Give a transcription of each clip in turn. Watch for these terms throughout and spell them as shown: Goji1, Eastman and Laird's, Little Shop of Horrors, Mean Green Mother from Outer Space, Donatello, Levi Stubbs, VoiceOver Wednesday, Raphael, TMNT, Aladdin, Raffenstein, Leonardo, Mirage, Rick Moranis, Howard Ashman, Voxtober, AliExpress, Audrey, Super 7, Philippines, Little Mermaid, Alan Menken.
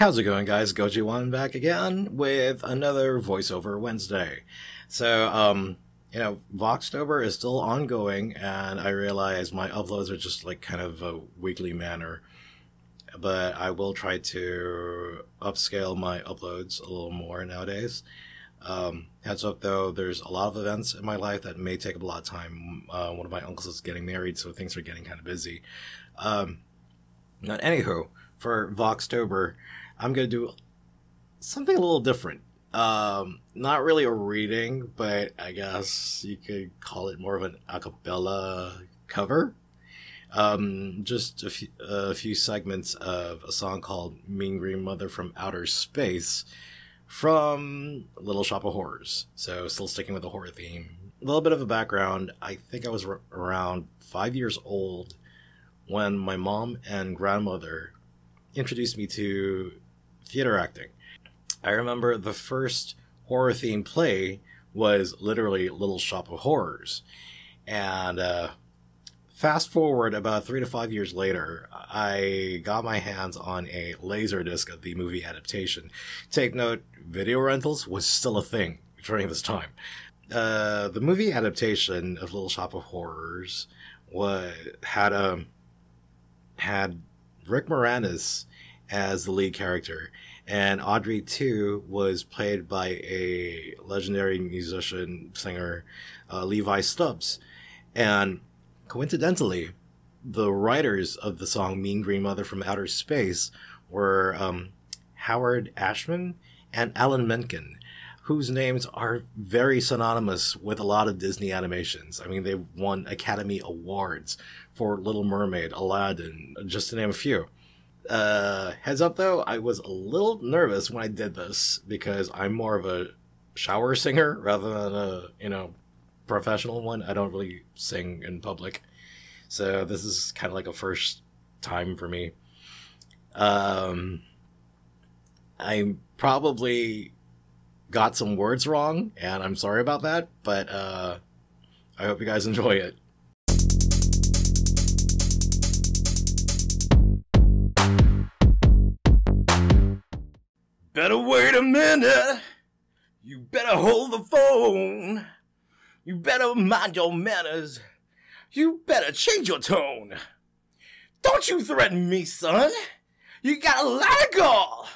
How's it going, guys? Goji1 back again with another VoiceOver Wednesday. So, you know, Voxtober is still ongoing, and I realize my uploads are just like kind of a weekly manner, but I will try to upscale my uploads a little more nowadays. Heads up though, there's a lot of events in my life that may take up a lot of time. One of my uncles is getting married, so things are getting kind of busy. Anywho, for Voxtober, I'm going to do something a little different. Not really a reading, but I guess you could call it more of an a cappella cover. Just a few segments of a song called Mean Green Mother from Outer Space from Little Shop of Horrors. So still sticking with the horror theme. A little bit of a background. I think I was around 5 years old when my mom and grandmother introduced me to theater acting. I remember the first horror-themed play was literally Little Shop of Horrors. And fast forward about 3 to 5 years later, I got my hands on a Laserdisc of the movie adaptation. Take note, video rentals was still a thing during this time. The movie adaptation of Little Shop of Horrors had Rick Moranis as the lead character, and Audrey too was played by a legendary musician singer, Levi Stubbs. And coincidentally, the writers of the song Mean Green Mother from Outer Space were Howard Ashman and Alan Menken, whose names are very synonymous with a lot of Disney animations. I mean, they won Academy Awards for Little Mermaid, Aladdin, just to name a few. Heads up though, I was a little nervous when I did this because I'm more of a shower singer rather than a, you know, professional one. I don't really sing in public. So this is kind of like a first time for me. I probably got some words wrong, and I'm sorry about that, but I hope you guys enjoy it. Better wait a minute, you better hold the phone, you better mind your manners, you better change your tone. Don't you threaten me, son, you got a lot of gall.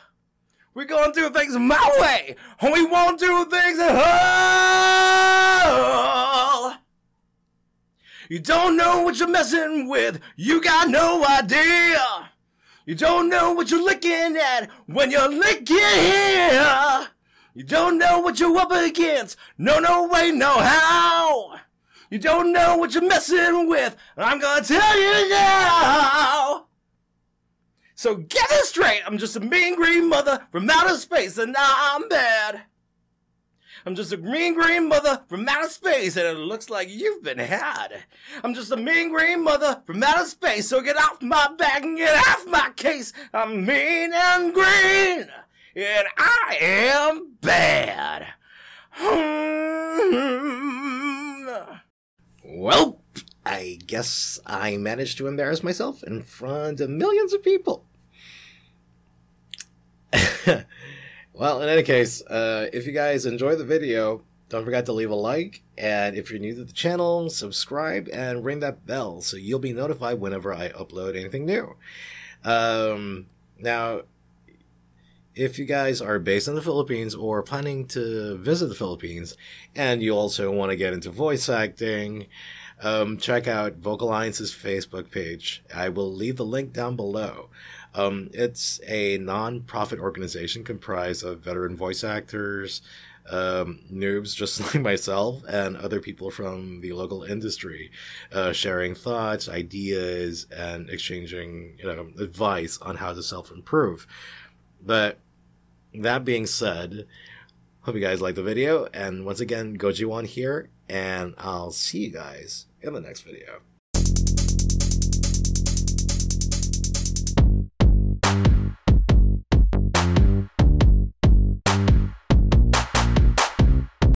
We're gonna do things my way, and we won't do things at all. You don't know what you're messing with, you got no idea. You don't know what you're looking at when you're looking here. You don't know what you're up against, no, no way, no how. You don't know what you're messing with, I'm gonna tell you now. So get it straight, I'm just a mean green mother from outer space, and I'm bad. I'm just a mean green mother from outer space, and it looks like you've been had. I'm just a mean green mother from outer space, so get off my back and get off my case. I'm mean and green, and I am bad. Well, I guess I managed to embarrass myself in front of millions of people. Well, in any case, if you guys enjoy the video, don't forget to leave a like, and if you're new to the channel, subscribe and ring that bell so you'll be notified whenever I upload anything new. Now, if you guys are based in the Philippines or planning to visit the Philippines, and you also want to get into voice acting, check out Vocal Alliance's Facebook page. I will leave the link down below. It's a non-profit organization comprised of veteran voice actors, noobs just like myself, and other people from the local industry, sharing thoughts, ideas, and exchanging, you know, advice on how to self-improve. But that being said, hope you guys liked the video, and once again, Goji1 here, and I'll see you guys in the next video.